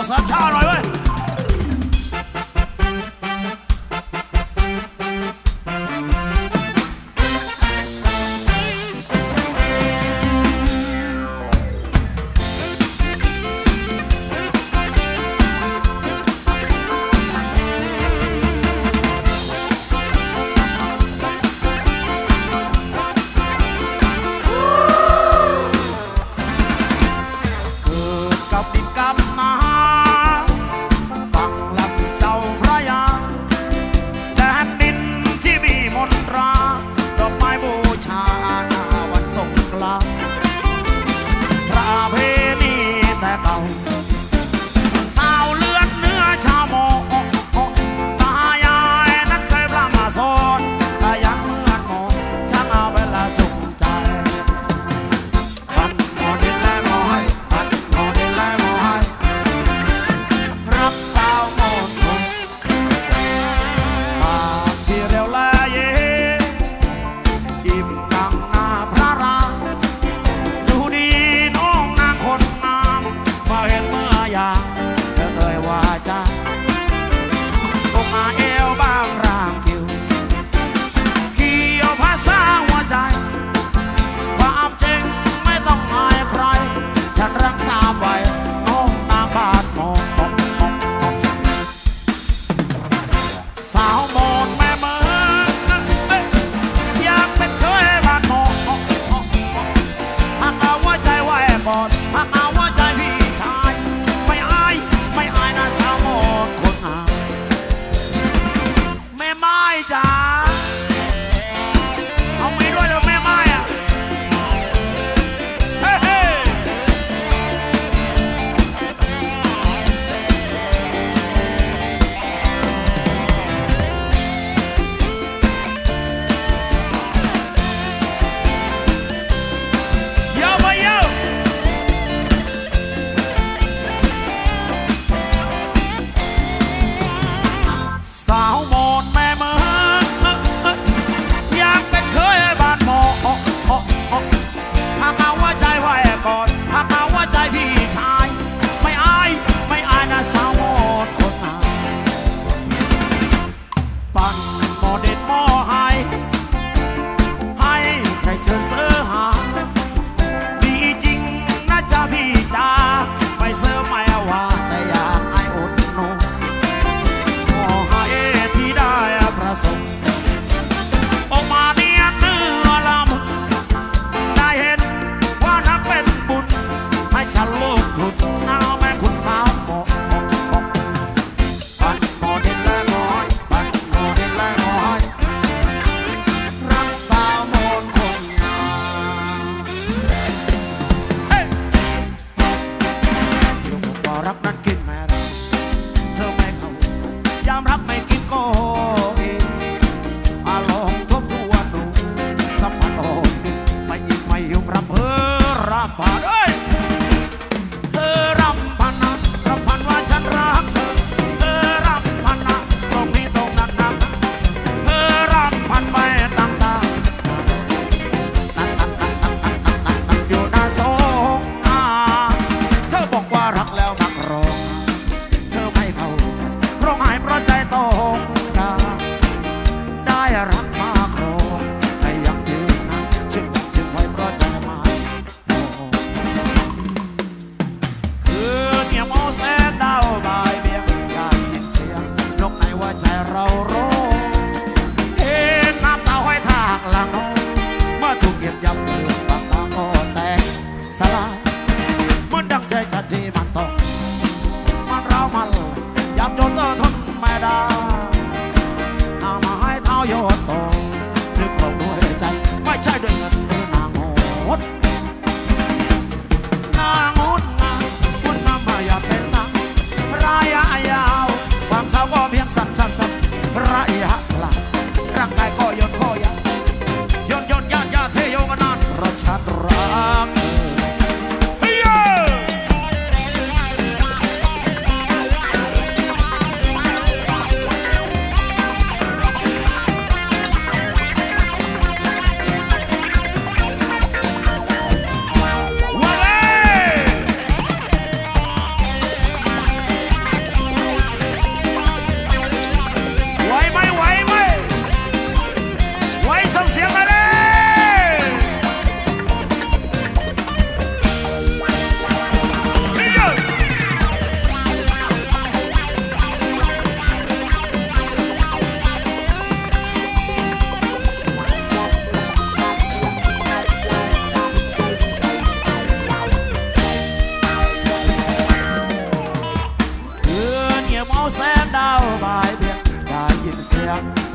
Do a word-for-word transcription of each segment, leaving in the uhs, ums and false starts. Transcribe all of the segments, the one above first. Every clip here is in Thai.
อเสิร์ฟช้าหน่อยเว้ย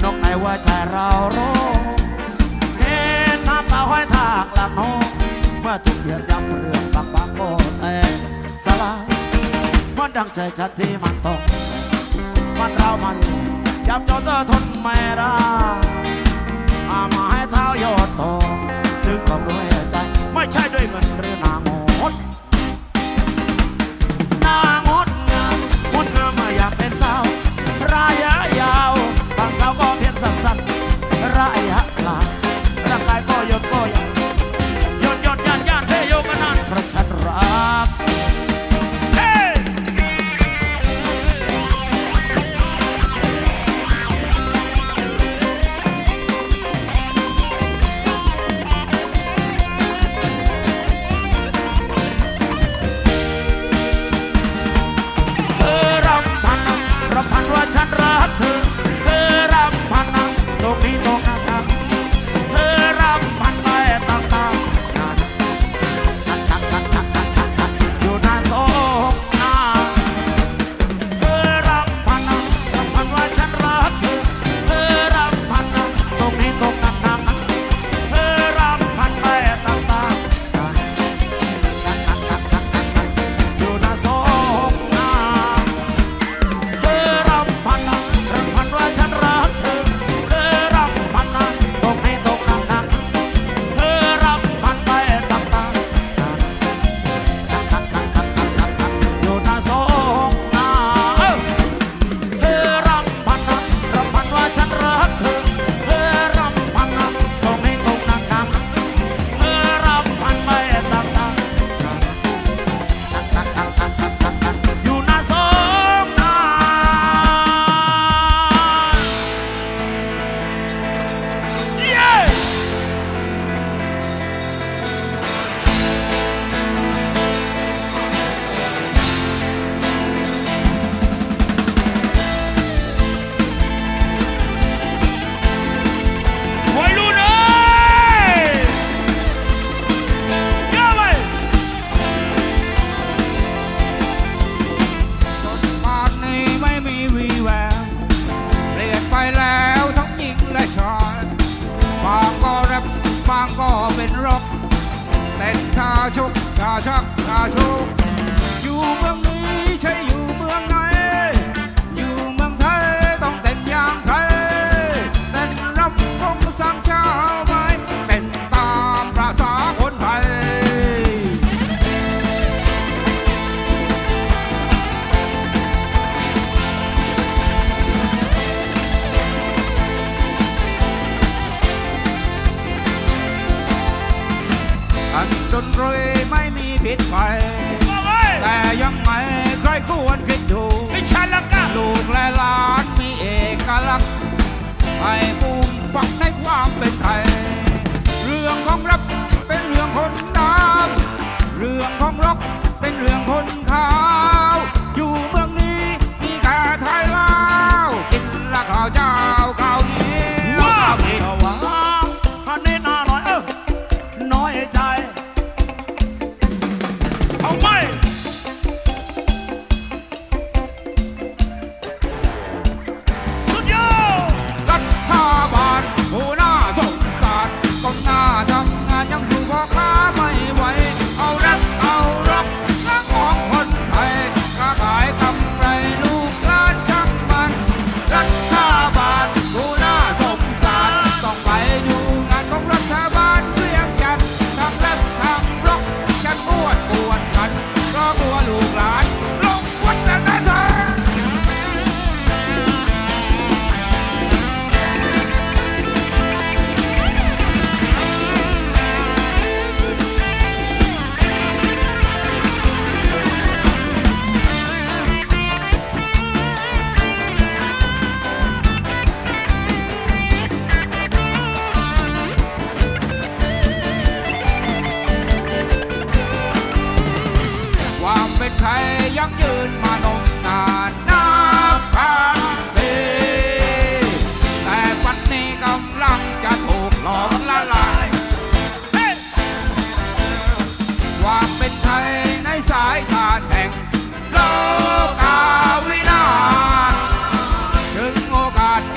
นกไอว่าใจเราร้องเห็นน้ำตาห้อยทากหลังน้องเมื่อทุกเดือนย้ำเรื่องบางบางโอแต่สลายมันดังใจชัดที่มันตกมันเรามันย้ำจนเธอทนไม่ได้อามาให้เท้าโยดต่อถึงต้องด้วยใจไม่ใช่ด้วยเงินหรือนางอดนางอดงามคนงามไม่อยากเป็นสาวระยะยาวบางสาวก็เพียงสั้นๆระยะหลังร่างกายก็ยดก็ยังยดยดยันยันเทโยกันนั่นเพราะฉันรักฉันรักเธอเธอรักพันนังตรงนี้ตรงนั้นเธอรักพันไปต่างๆนั่นอยู่ในโซนนั้นเธอรักพันนังรักพันว่าฉันรักเธอเธอรักพันนังตรงนี้ตรงนั้นเธอรักพันไปต่างๆนั่นอยู่ในโซนจนรวยไม่มีผิดไปแต่ยังไม่ใครควรคิดดูลูกและหลานมีเอกลักษณ์ให้ภูมิปักในความเป็นไทยเรื่องของรักเป็นเรื่องคนดำเรื่องของรักเป็นเรื่องคนขาวอยู่เมืองนี้มีแค่ไทยลาวกินละข้าวเจ้าข้าวเหนียวข้าวเหนียวหวานอันนี้น่าน้อยเออน้อยใจ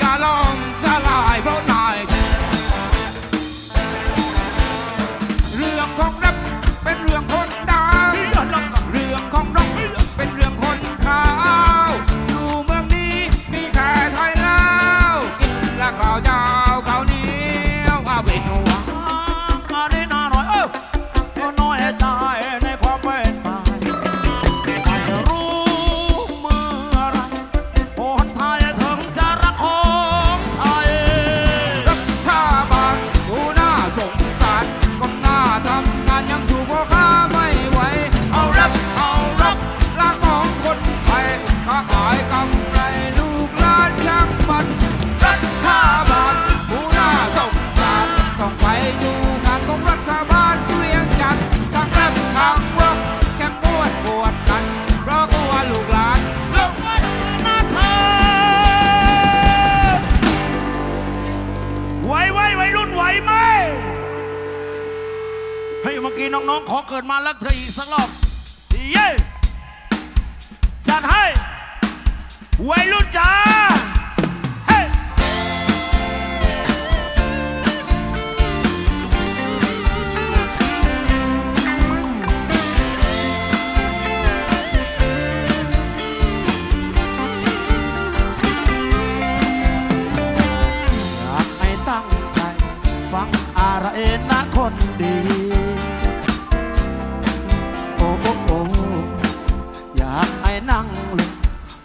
จะลอง น้องๆขอเกิดมารักเธออีกสักรอบเย้จัดให้วัยรุ่นจ๋าอะไรนะคนดีโอ้โอ้โอ้อยากให้นั่งลง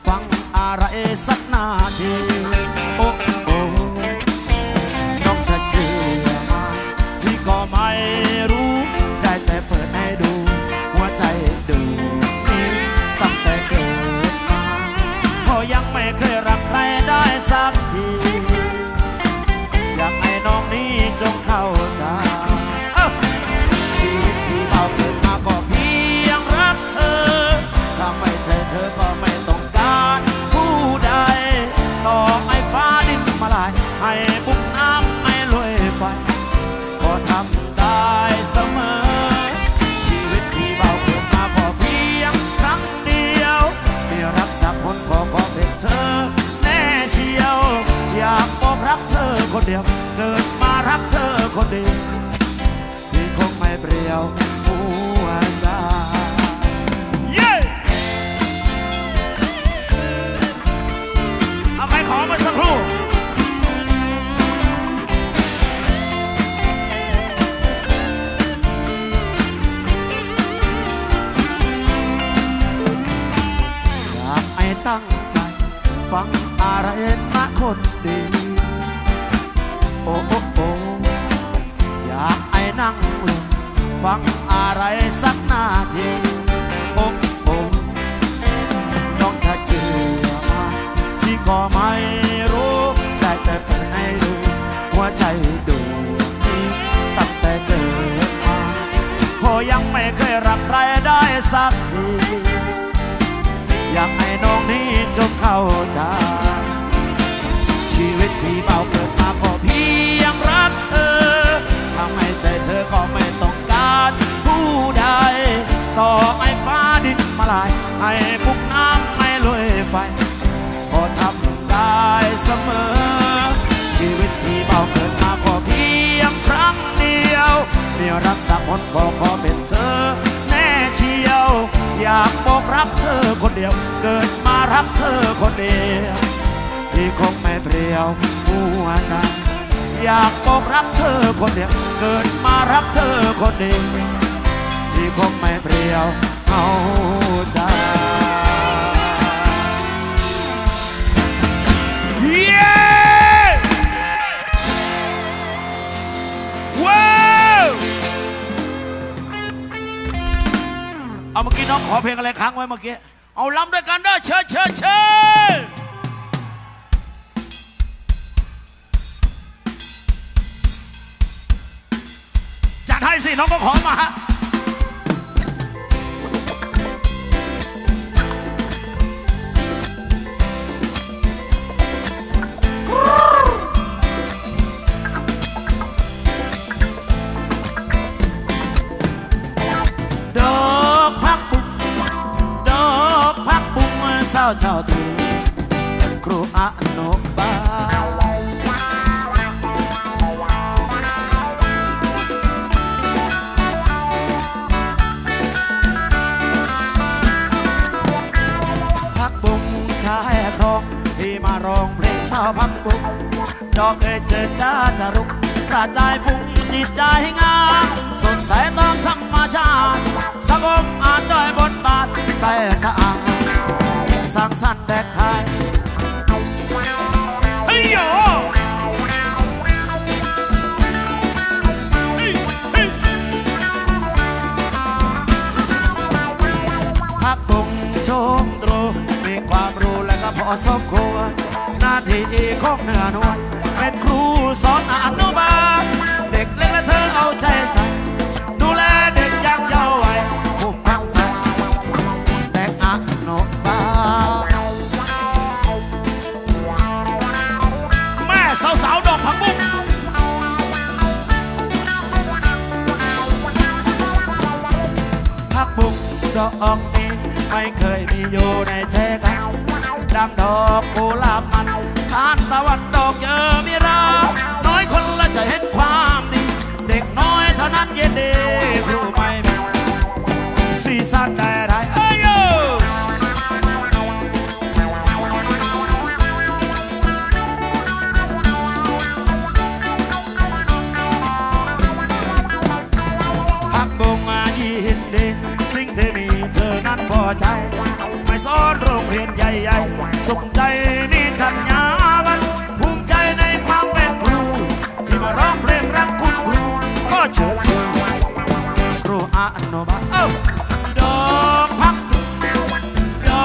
ฟังอะไรสักนาทีโอ้โอ้น้องจะเชื่อมาพี่ก็ไม่รู้ได้แต่เปิดให้ดูหัวใจดูตั้งแต่เกิดมาก็ยังไม่เคยรักใครได้สักทีอยากให้น้องนี้จงเข้าใจชีวิตที่เราเกิดมาก็เพียงรักเธอถ้าไม่ใช่เธอก็ไม่ต้องการผู้ใดต่อให้ฟ้าดินมาลายให้บุกน้ำให้ลุยไฟก็ทำได้เสมอชีวิตที่เราเกิดมาก็เพียงครั้งเดียวไม่รักสักคนก็ขอเป็นเธอแน่เชียวอยากบอกรักเธอคนเดียวเกิดมารักเธอคนเดียวที่คงไม่เปลี่ยวหัวใจเย้เอาใครขอมาสักครู่อยากให้ตั้งใจฟังอะไรมาคนดีโอ้โอ้โอ้อยากให้นั่งลงฟังอะไรสักนาทีโอ้โอ้ต้องจะเชื่อมาพี่ก็ไม่รู้ได้แต่เปิดให้ดูหัวใจดูนี่ตั้งแต่เกิดมาก็ยังไม่เคยรักใครได้สักทีอยากให้น้องนี้จงเข้าใจชีวิตพี่เบาเกิดมาก็เพียงรักเธอทำให้ใจเธอก็ไม่ต้องการผู้ใดต่อให้ฟ้าดินมาลายให้บุกน้ำให้ลุยไฟก็ทำได้เสมอชีวิตพี่เบาเกิดมาก็เพียงครั้งเดียวไม่รักสักคนก็ขอเป็นเธอแน่เชียวอยากบอกรักเธอคนเดียวเกิดมารักเธอคนเดียวที่คงไม่เปลี่ยวหัวใจอยากบอกรักเธอคนเดียวเกิดมารักเธอคนเดียวที่คงไม่เปลี่ยวเอาใจเอาเมื่อกี้น้องขอเพลงอะไรค้างไว้เมื่อกี้เอาล้ำด้วยกันด้วยเชิญเชิญเชิญจัดให้สิน้องก็ขอมาเศร้าเศร้าตื่นครูอนุบาลพักบุ้งชายร้องที่มาร้องเพลงเศร้าพักบุ้งดอกเอ๋ยเจอจ้าจะรุกกระจายฟุ้งจิตใจให้งามสดใสตามธรรมชาติสังคมอ่านด้วยบทบาทใสสะอาดสร้างสรรค์แดกไทยเฮ้ยโยพักตรงชมตรูมีความรู้และก็พอสมควรหน้าที่ของเหนือนวลเป็นครูสอนอนุบาลเด็กเล็กและเธอเอาใจใส่ดูแลเด็กยังเยาว์วัยผู้พักผ่อนแดกอนุบาลสาวสาวดอกผักบุ้ง ดอกนี้ไม่เคยมีอยู่ในเช้าเก่าดังดอกกุหลาบมันทานตะวันดอกเยอะมิราน้อยคนละจะเห็นความดีเด็กน้อยเท่านั้นเย็นดีผู้ไม่มีสีสันแต่ได้เอ้ยโยหักบงอาจีหินดีสิ่งที่มีเธอนั้นพอใจไม่ซ้อนโรงเรียนใหญ่ๆสุขใจนี่ฉันยาวันภูมิใจในความเป็นครูที่มาร้องเพลงรักคุณครูก็เชิดชูครูอาโนบะดอกพักบุ้งดอ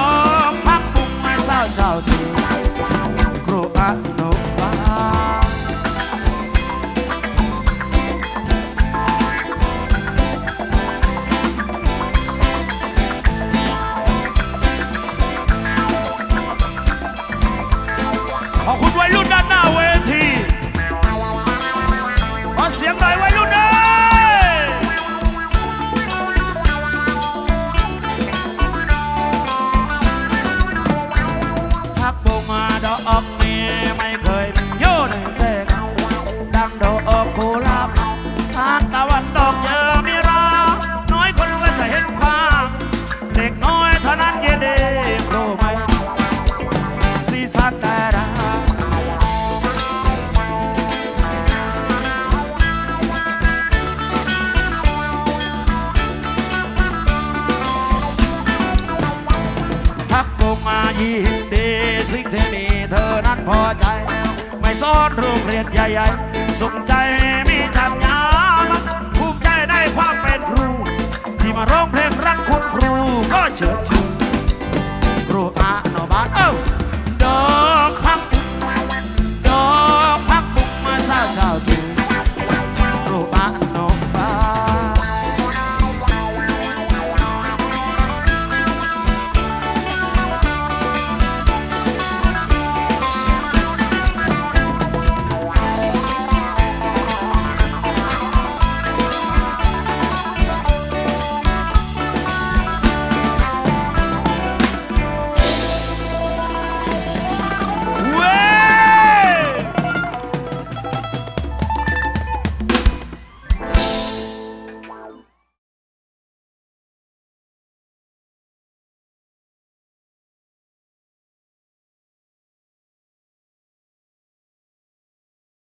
กพักบุ้งไม่เศร้าเจ้าทีครูอาโนบาขอบคุณวัยรุ่นด้านหน้าเวทีขอเสียงหน่อยวัยรุ่นสิ่งที่มีเธอนั้นพอใจไม่ซ้อนโรงเรียนใหญ่ๆสนใจมีจัญญามันภูมิใจได้ความเป็นครูที่มาร้องเพลงรักคุณครูก็เชิดชู